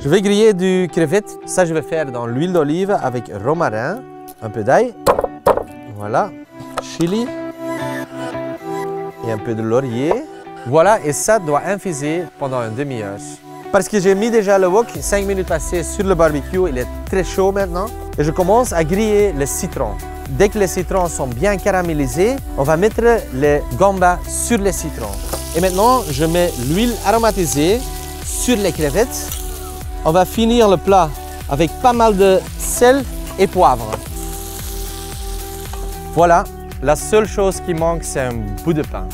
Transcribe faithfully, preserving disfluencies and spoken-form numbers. Je vais griller du crevette. Ça, je vais faire dans l'huile d'olive avec romarin, un peu d'ail, voilà, chili et un peu de laurier. Voilà, et ça doit infuser pendant une demi-heure. Parce que j'ai mis déjà le wok, cinq minutes passées sur le barbecue, il est très chaud maintenant. Et je commence à griller le citron. Dès que les citrons sont bien caramélisés, on va mettre les gambas sur les citrons. Et maintenant, je mets l'huile aromatisée sur les crevettes. On va finir le plat avec pas mal de sel et poivre. Voilà, la seule chose qui manque, c'est un bout de pain.